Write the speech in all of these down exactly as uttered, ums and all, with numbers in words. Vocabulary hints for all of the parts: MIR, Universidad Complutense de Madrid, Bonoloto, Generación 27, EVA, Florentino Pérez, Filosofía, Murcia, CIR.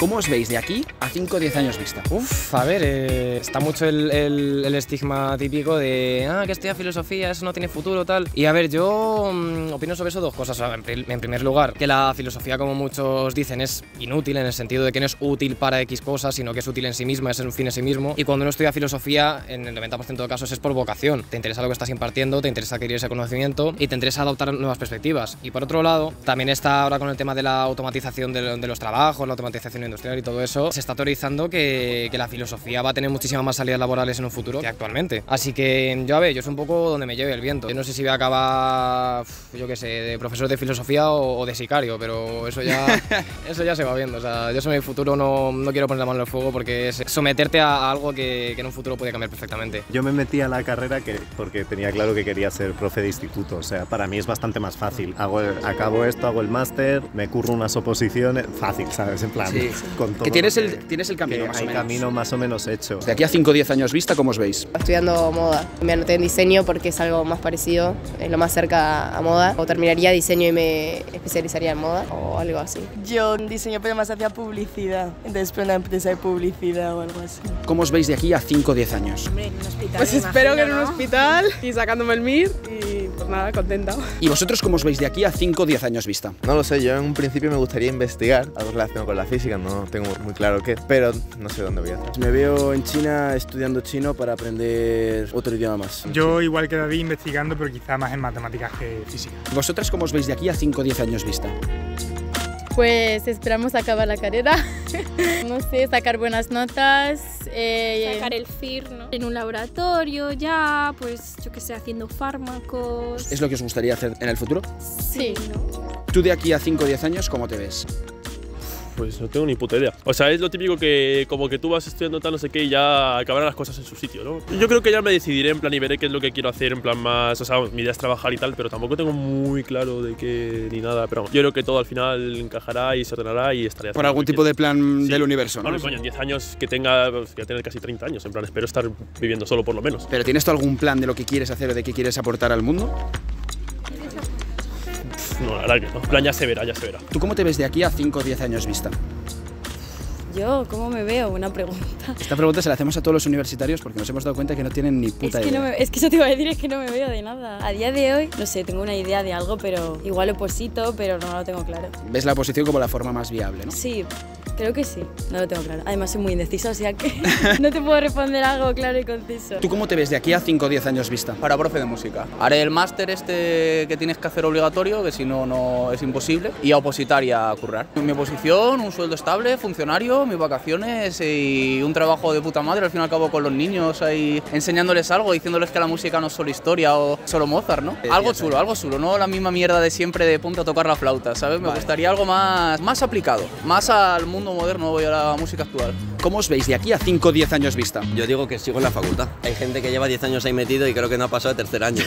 ¿Cómo os veis de aquí a cinco o diez años vista? Uf, a ver, eh, está mucho el, el, el estigma típico de ah, que estudia filosofía, eso no tiene futuro, tal. Y a ver, yo mmm, opino sobre eso dos cosas. O sea, en, en primer lugar, que la filosofía, como muchos dicen, es inútil en el sentido de que no es útil para X cosas, sino que es útil en sí misma, es un fin en sí mismo. Y cuando uno estudia filosofía, en el noventa por ciento de casos es por vocación. Te interesa lo que estás impartiendo, te interesa adquirir ese conocimiento y te interesa adoptar nuevas perspectivas. Y por otro lado, también está ahora con el tema de la automatización de, de los trabajos, la automatización industrial y todo eso, se está teorizando que, que la filosofía va a tener muchísimas más salidas laborales en un futuro que actualmente. Así que yo, a ver, yo es un poco donde me lleve el viento. Yo no sé si voy a acabar, yo qué sé, de profesor de filosofía o, o de sicario, pero eso ya, eso ya se va viendo. O sea, yo sobre mi futuro no, no quiero poner la mano en el fuego porque es someterte a, a algo que, que en un futuro puede cambiar perfectamente. Yo me metí a la carrera que, porque tenía claro que quería ser profe de instituto. O sea, para mí es bastante más fácil. Hago el, acabo esto, hago el máster, me curro unas oposiciones, fácil, ¿sabes? En plan, sí, con todo. Que tienes, que, el, tienes el camino más o menos. camino más o menos hecho. De aquí a cinco o diez años vista, ¿cómo os veis? Estudiando moda. Me anoté en diseño porque es algo más parecido, es lo más cerca a moda. O terminaría diseño y me especializaría en moda o algo así. Yo en diseño, pero más hacia publicidad. Entonces, para una empresa de publicidad o algo así. ¿Cómo os veis de aquí a cinco o diez años? Hombre, en un hospital. Pues espero que en un hospital y sacándome el M I R y pues nada, contenta. ¿Y vosotros cómo os veis de aquí a cinco o diez años vista? No lo sé, yo en un principio me gustaría investigar algo relacionado con la física, no tengo muy claro qué, pero no sé dónde voy a estar. Me veo en China estudiando chino para aprender otro idioma más. Yo igual que David investigando, pero quizá más en matemáticas que física. ¿Vosotras cómo os veis de aquí a cinco o diez años vista? Pues esperamos acabar la carrera, no sé, sacar buenas notas. Eh, sacar el C I R, ¿no? En un laboratorio ya, pues yo que sé, haciendo fármacos. ¿Es lo que os gustaría hacer en el futuro? Sí. ¿No? ¿Tú de aquí a cinco o diez años cómo te ves? Pues no tengo ni puta idea. O sea, es lo típico que como que tú vas estudiando tal no sé qué y ya acabarán las cosas en su sitio, ¿no? Yo creo que ya me decidiré en plan y veré qué es lo que quiero hacer en plan más, o sea, mi idea es trabajar y tal, pero tampoco tengo muy claro de qué ni nada, pero yo creo que todo al final encajará y se ordenará y estaré... Por algún tipo de plan del universo, ¿no? Bueno, coño, en diez años que tenga, voy a tener casi treinta años, en plan espero estar viviendo solo por lo menos. ¿Pero tienes tú algún plan de lo que quieres hacer o de qué quieres aportar al mundo? No, la verdad que no. En plan, ya se verá, ya se verá. ¿Tú cómo te ves de aquí a cinco o diez años vista? Yo, ¿cómo me veo? Buena pregunta. Esta pregunta se la hacemos a todos los universitarios porque nos hemos dado cuenta que no tienen ni puta es que idea. No me, es que eso te iba a decir, es que no me veo de nada. A día de hoy, no sé, tengo una idea de algo, pero igual oposito, pero no lo tengo claro. ¿Ves la oposición como la forma más viable, no? Sí, creo que sí. No lo tengo claro. Además, soy muy indecisa, o sea que no te puedo responder algo claro y conciso. ¿Tú cómo te ves de aquí a cinco o diez años vista? Para profe de música. Haré el máster este que tienes que hacer obligatorio, que si no, no es imposible, y a opositar y a currar. Mi oposición, un sueldo estable, funcionario, mis vacaciones y un trabajo de puta madre al fin y al cabo con los niños ahí enseñándoles algo, diciéndoles que la música no es solo historia o solo Mozart, ¿no? Algo chulo, algo chulo, no la misma mierda de siempre de punta a tocar la flauta, ¿sabes? Me vale. gustaría algo más, más aplicado, más al mundo moderno y a la música actual. ¿Cómo os veis de aquí a cinco o diez años vista? Yo digo que sigo en la facultad. Hay gente que lleva diez años ahí metido y creo que no ha pasado el tercer año.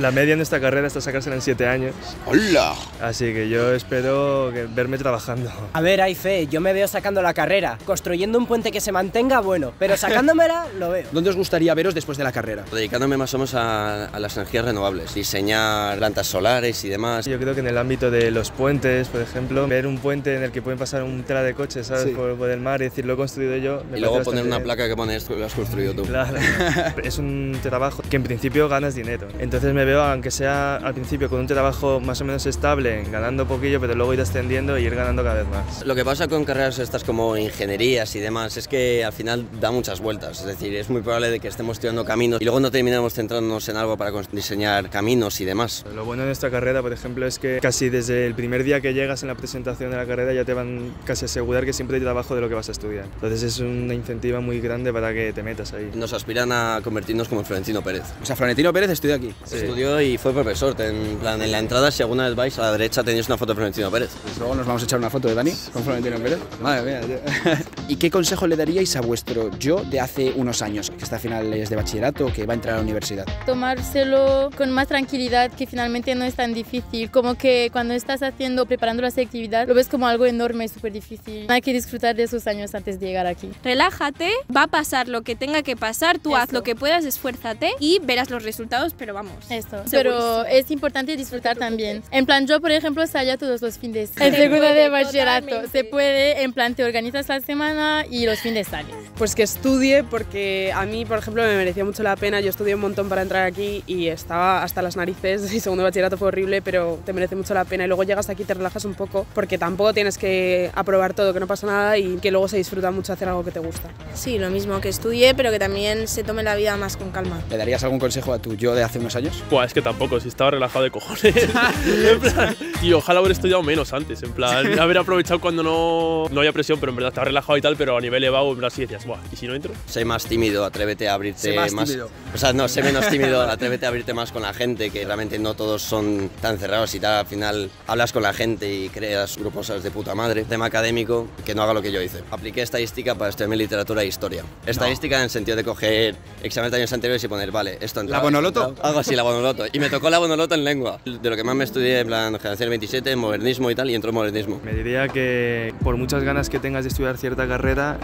La media en esta carrera está sacársela en siete años. ¡Hola! Así que yo espero que verme trabajando. A ver, hay fe, yo me veo sacando la carrera, construyendo un puente que se mantenga bueno, pero sacándomela lo veo. ¿Dónde os gustaría veros después de la carrera? Dedicándome más o menos a, a las energías renovables, diseñar plantas solares y demás. Yo creo que en el ámbito de los puentes, por ejemplo, ver un puente en el que pueden pasar un tela de coches, ¿sabes? Sí. Por, por el mar y decir, lo he construido yo, y luego poner una bien. placa que pone esto, lo has construido tú. Claro, es un trabajo que en principio ganas dinero, entonces me veo, aunque sea al principio con un trabajo más o menos estable, ganando poquillo, pero luego ir ascendiendo y ir ganando cada vez más. Lo que pasa con carreras estas como ingenierías y demás es que al final da muchas vueltas, es decir, es muy probable de que estemos estudiando caminos y luego no terminamos centrándonos en algo para diseñar caminos y demás. Lo bueno de nuestra carrera, por ejemplo, es que casi desde el primer día que llegas en la presentación de la carrera ya te van casi a asegurar que siempre hay trabajo de lo que vas a estudiar. Entonces, es una incentiva muy grande para que te metas ahí. Nos aspiran a convertirnos como Florentino Pérez. O sea, Florentino Pérez estudió aquí. Sí. Estudió y fue profesor. En plan, en la entrada, si alguna vez vais, a la derecha tenéis una foto de Florentino Pérez. Pues luego nos vamos a echar una foto de Dani con Florentino Pérez. Madre mía. ¿Y qué consejo le daríais a vuestro yo de hace unos años, que está a finales de bachillerato, que va a entrar a la universidad? Tomárselo con más tranquilidad, que finalmente no es tan difícil. Como que cuando estás haciendo, preparando la selectividad, lo ves como algo enorme, súper difícil. Hay que disfrutar de esos años antes de llegar aquí. Relájate, va a pasar lo que tenga que pasar, tú Eso. haz lo que puedas, esfuérzate y verás los resultados, pero vamos, Eso. esto, pero es importante disfrutar también. En plan, yo por ejemplo salía todos los fines. En segundo de bachillerato se puede, en plan te organizas la semana y los fines sales. Pues que estudie, porque a mí por ejemplo me merecía mucho la pena, yo estudié un montón para entrar aquí y estaba hasta las narices y segundo de bachillerato fue horrible, pero te merece mucho la pena y luego llegas aquí y te relajas un poco porque tampoco tienes que aprobar todo, que no pasa nada y que luego se disfruta mucho hacer algo que te gusta. Sí, lo mismo, que estudie pero que también se tome la vida más con calma. ¿Le darías algún consejo a tu yo de hace unos años? Pues es que tampoco, si estaba relajado de cojones. En plan, y ojalá haber estudiado menos antes, en plan, haber aprovechado cuando no, no había presión, pero en verdad estaba relajado y tal, pero a nivel elevado, en plan, sí decías, buah, ¿y si no entro? Sé más tímido, atrévete a abrirte sé más. más tímido. O sea, no, sé menos tímido, atrévete a abrirte más con la gente, que realmente no todos son tan cerrados y tal, al final hablas con la gente y creas grupos de puta madre. Tema académico, que no haga lo que yo hice. Apliqué estadística para estudiarme literatura e historia. Estadística no. En sentido de coger exámenes de años anteriores y poner, vale, esto entraba. ¿La Bonoloto? Algo así, la Bonoloto. Y me tocó la Bonoloto en lengua. De lo que más me estudié, en plan, Generación veintisiete, modernismo y tal, y entró en modernismo. Me diría que por muchas ganas que tengas de estudiar cierta carrera,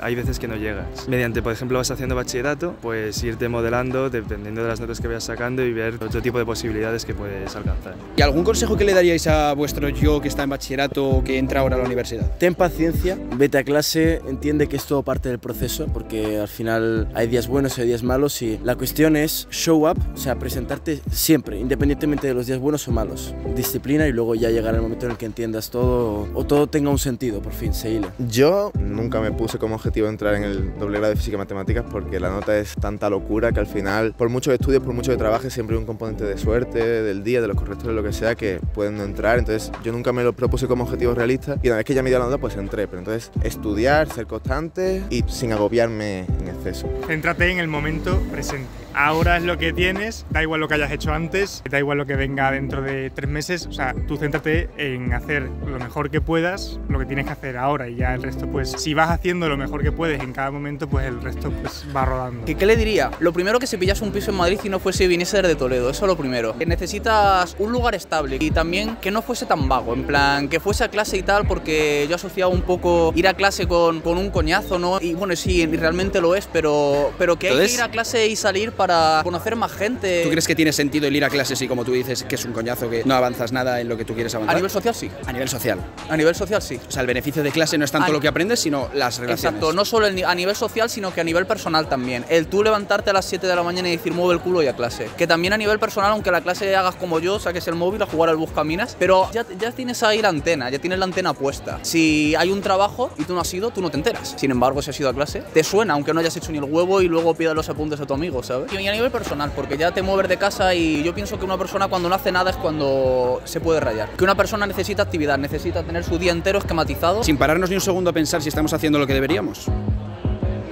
hay veces que no llegas. Mediante, por ejemplo, vas haciendo bachillerato, pues irte modelando, dependiendo de las notas que vayas sacando y ver otro tipo de posibilidades que puedes alcanzar. ¿Y algún consejo que le daríais a vuestro yo que está en bachillerato, que entra ahora a la universidad? Ten paciencia, vete a clase, entiende que es todo parte del proceso, porque al final hay días buenos y hay días malos y la cuestión es show up, o sea, presentarte siempre, independientemente de los días buenos o malos. Disciplina y luego ya llegará el momento en el que entiendas todo o todo tenga un sentido, por fin, se hila. Yo nunca me puse como objetivo entrar en el doble grado de Física y Matemáticas porque la nota es tanta locura que al final, por muchos estudios, por mucho que trabajes, siempre hay un componente de suerte, del día, de los correctores, lo que sea, que pueden no entrar, entonces yo nunca me lo propuse como objetivo realista y una vez que ya me dio la nota, pues entré, pero entonces estudiar, ser constante y sin agobiarme en exceso. Céntrate en el momento presente. Ahora es lo que tienes, da igual lo que hayas hecho antes, da igual lo que venga dentro de tres meses, o sea, tú céntrate en hacer lo mejor que puedas, lo que tienes que hacer ahora y ya el resto, pues, si vas haciendo lo mejor que puedes en cada momento, pues el resto pues va rodando. ¿Qué, qué le diría? Lo primero, que si pillas un piso en Madrid y no fuese, viniese desde Toledo, eso es lo primero. Que necesitas un lugar estable y también que no fuese tan vago, en plan, que fuese a clase y tal, porque yo asociaba un poco ir a clase con, con un coñazo, ¿no? Y bueno, sí, realmente lo es, pero, pero que hay Entonces, que ir a clase y salir para para conocer más gente. ¿Tú crees que tiene sentido el ir a clases y, como tú dices, que es un coñazo, que no avanzas nada en lo que tú quieres avanzar? A nivel social sí. A nivel social. A nivel social sí. O sea, el beneficio de clase no es tanto a lo que aprendes, sino las relaciones. Exacto, no solo el, a nivel social, sino que a nivel personal también. El tú levantarte a las siete de la mañana y decir mueve el culo y a clase. Que también a nivel personal, aunque la clase hagas como yo, saques el móvil a jugar al buscaminas, pero ya, ya tienes ahí la antena, ya tienes la antena puesta. Si hay un trabajo y tú no has ido, tú no te enteras. Sin embargo, si has ido a clase, te suena, aunque no hayas hecho ni el huevo y luego pidas los apuntes a tu amigo, ¿sabes? Y a nivel personal, porque ya te mueves de casa y yo pienso que una persona cuando no hace nada es cuando se puede rayar. Que una persona necesita actividad, necesita tener su día entero esquematizado. Sin pararnos ni un segundo a pensar si estamos haciendo lo que deberíamos.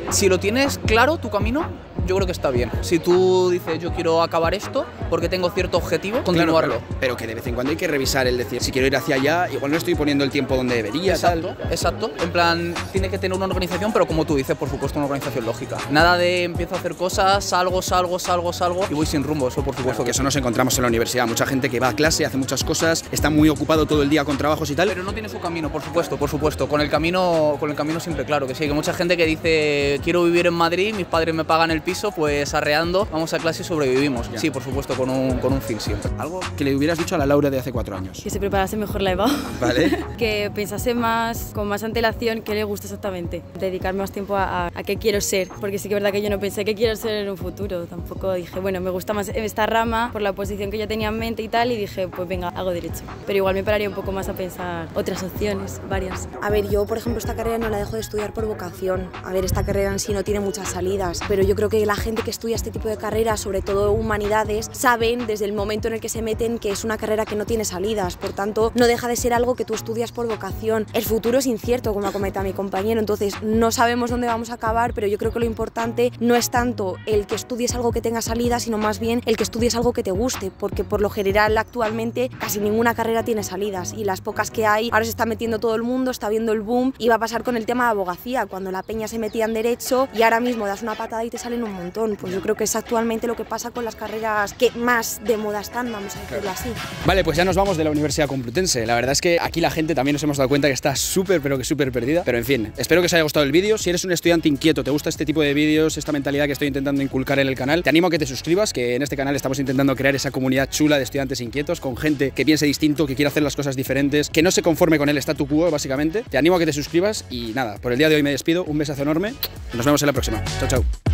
Si lo tienes claro, tu camino, yo creo que está bien. Si tú dices, yo quiero acabar esto porque tengo cierto objetivo, continuarlo. Claro, pero, pero que de vez en cuando hay que revisar el decir, si quiero ir hacia allá, igual no estoy poniendo el tiempo donde debería. Exacto, tal. exacto. En plan, tiene que tener una organización, pero como tú dices, por supuesto, una organización lógica. Nada de empiezo a hacer cosas, salgo, salgo, salgo, salgo y voy sin rumbo, eso por supuesto. Claro, que eso nos encontramos en la universidad. Mucha gente que va a clase, hace muchas cosas, está muy ocupado todo el día con trabajos y tal. Pero no tiene su camino, por supuesto, por supuesto. Con el camino, con el camino siempre claro que sí. Que mucha gente que dice, quiero vivir en Madrid, mis padres me pagan el piso, pues arreando, vamos a clase y sobrevivimos. Ya. Sí, por supuesto, con un, con un fin siempre. Algo que le hubieras dicho a la Laura de hace cuatro años. Que se preparase mejor la EVA. Vale. Que pensase más, con más antelación, qué le gusta exactamente. Dedicar más tiempo a, a, a qué quiero ser, porque sí que es verdad que yo no pensé qué quiero ser en un futuro. Tampoco dije, bueno, me gusta más esta rama por la posición que yo tenía en mente y tal, y dije, pues venga, hago derecho. Pero igual me pararía un poco más a pensar otras opciones, varias. A ver, yo, por ejemplo, esta carrera no la dejo de estudiar por vocación. A ver, esta carrera en sí no tiene muchas salidas, pero yo creo que la gente que estudia este tipo de carreras, sobre todo humanidades, saben desde el momento en el que se meten que es una carrera que no tiene salidas, por tanto no deja de ser algo que tú estudias por vocación. El futuro es incierto, como comenta mi compañero, entonces no sabemos dónde vamos a acabar, pero yo creo que lo importante no es tanto el que estudies algo que tenga salidas, sino más bien el que estudies algo que te guste, porque por lo general actualmente casi ninguna carrera tiene salidas y las pocas que hay, ahora se está metiendo todo el mundo, está viendo el boom y va a pasar con el tema de abogacía, cuando la peña se metía en derecho y ahora mismo das una patada y te salen un un montón. Pues yo creo que es actualmente lo que pasa con las carreras que más de moda están, vamos a decirlo así. Vale, pues ya nos vamos de la Universidad Complutense. La verdad es que aquí la gente también nos hemos dado cuenta que está súper, pero que súper perdida. Pero en fin, espero que os haya gustado el vídeo. Si eres un estudiante inquieto, te gusta este tipo de vídeos, esta mentalidad que estoy intentando inculcar en el canal, te animo a que te suscribas, que en este canal estamos intentando crear esa comunidad chula de estudiantes inquietos, con gente que piense distinto, que quiere hacer las cosas diferentes, que no se conforme con el statu quo, básicamente. Te animo a que te suscribas y nada, por el día de hoy me despido. Un besazo enorme. Nos vemos en la próxima. Chao, chao.